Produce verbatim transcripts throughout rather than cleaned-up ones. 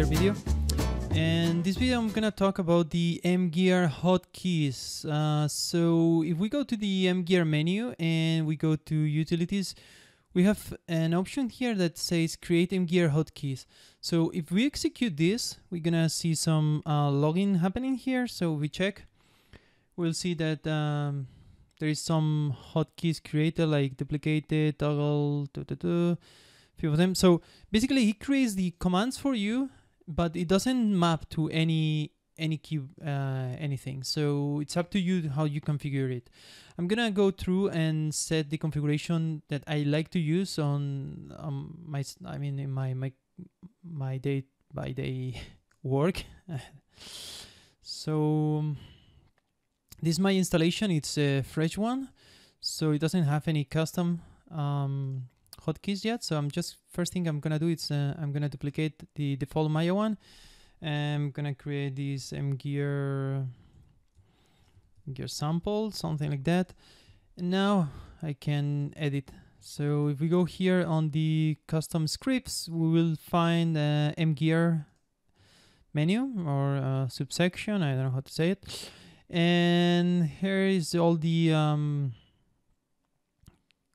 M-Gear video. And this video I'm gonna talk about the M-Gear hotkeys. Uh, so if we go to the M-Gear menu and we go to utilities, we have an option here that says create M-Gear hotkeys. So if we execute this, we're gonna see some uh, login happening here. So we check, we'll see that um, there is some hotkeys created, like duplicated, toggle, doo -doo -doo, few of them. So basically he creates the commands for you, but it doesn't map to any any key, uh, anything. So it's up to you how you configure it. I'm gonna go through and set the configuration that I like to use on um, my, I mean, in my my my day by day work. So this is my installation. It's a fresh one, so it doesn't have any custom um, hotkeys yet. So I'm just first thing I'm gonna do is uh, I'm gonna duplicate the default Maya one. I'm gonna create this mgear gear sample, something like that. And now I can edit. So if we go here on the custom scripts, we will find uh, mgear menu or uh, subsection. I don't know how to say it. And here is all the um,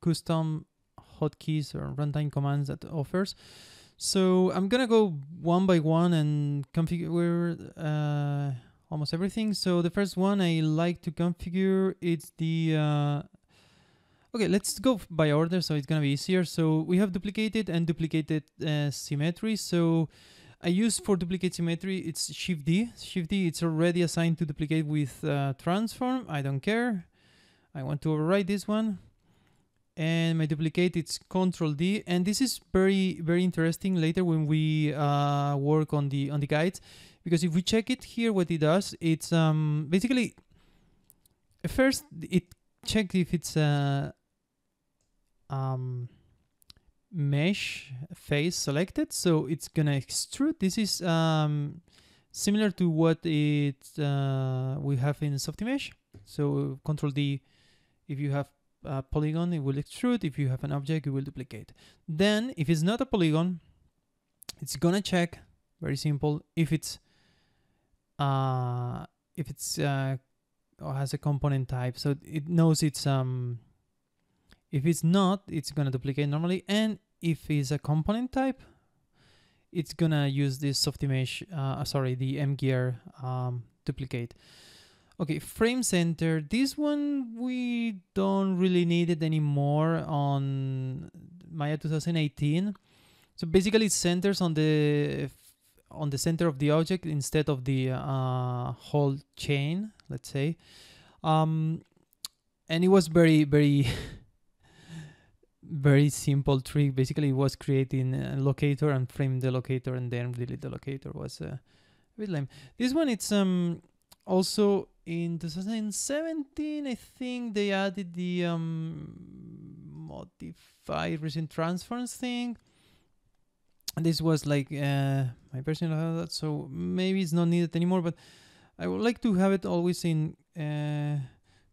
custom hotkeys or runtime commands that offers. So I'm gonna go one by one and configure uh, almost everything. So the first one I like to configure it's the uh, okay. Let's go by order, so it's gonna be easier. So we have duplicated and duplicated uh, symmetry. So I use for duplicate symmetry it's shift D. Shift D. It's already assigned to duplicate with uh, transform. I don't care. I want to override this one. And my duplicate, it's Control D, and this is very, very interesting later when we uh, work on the on the guides, because if we check it here, what it does, it's um, basically first it checks if it's a uh, um, mesh face selected, so it's gonna extrude. This is um, similar to what it uh, we have in Softimage. So Control D, if you have Uh, polygon, it will extrude. If you have an object, it will duplicate. Then if it's not a polygon, it's gonna check, very simple, if it's uh, if it's uh, or has a component type, so it knows it's um if it's not, it's gonna duplicate normally. And if it's a component type, it's gonna use this Softimage uh, sorry the mgear um, duplicate. Okay, frame center, this one we don't really need it anymore on Maya twenty eighteen. So basically it centers on the on the center of the object instead of the uh, whole chain, let's say. Um, and it was very, very, very simple trick. Basically it was creating a locator and frame the locator and then delete the locator. Was uh, a bit lame. This one, it's um also in twenty seventeen, I think they added the um, modify recent transforms thing. This was like uh, my personal, so maybe it's not needed anymore, but I would like to have it always in uh,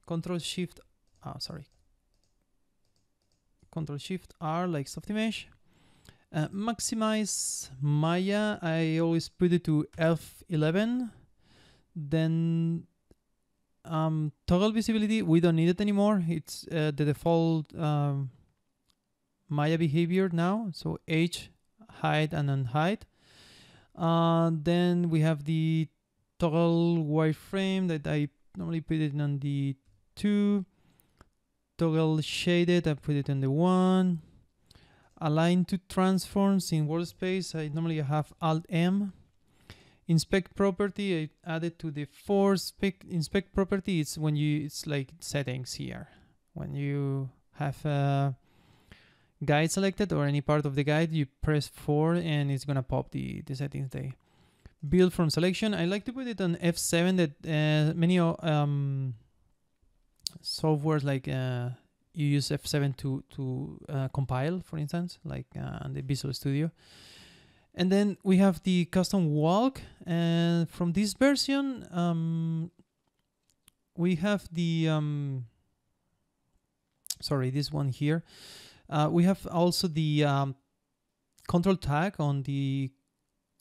Control Shift, oh, sorry, Control Shift R like Softimage. Uh, maximize Maya, I always put it to F eleven. Then um, toggle visibility, we don't need it anymore. It's uh, the default um, Maya behavior now. So H, hide and unhide. Uh, then we have the toggle wireframe that I normally put it on the two. Toggle shaded, I put it on the one. Align to transforms in workspace, I normally have Alt M. Inspect property, I added to the four. Spec inspect property, it's when you, it's like settings here. When you have a guide selected or any part of the guide, you press four and it's gonna pop the, the settings there. Build from selection, I like to put it on F seven, that uh, many um, software like uh, you use F seven to, to uh, compile, for instance, like uh, on the Visual Studio. And then we have the custom walk, and from this version um, we have the um, sorry this one here uh, we have also the um, control tag on the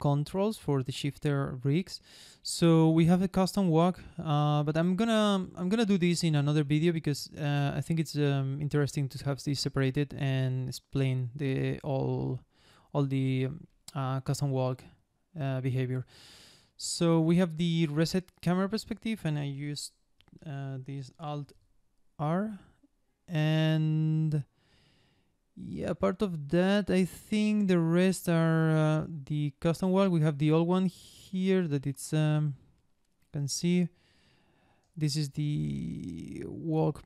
controls for the shifter rigs. So we have a custom walk, uh, but I'm gonna I'm gonna do this in another video because uh, I think it's um, interesting to have this separated and explain the all all the uh, custom walk uh, behavior. So we have the reset camera perspective, and I used uh, this Alt R, and yeah, part of that, I think the rest are uh, the custom walk. We have the old one here that it's, um, you can see, this is the walk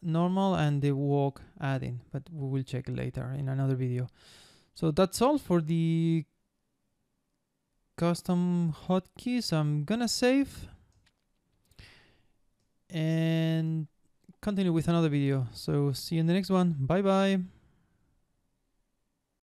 normal and the walk add-in, but we will check later in another video. So that's all for the custom hotkeys. I'm gonna save and continue with another video. So see you in the next one. Bye bye.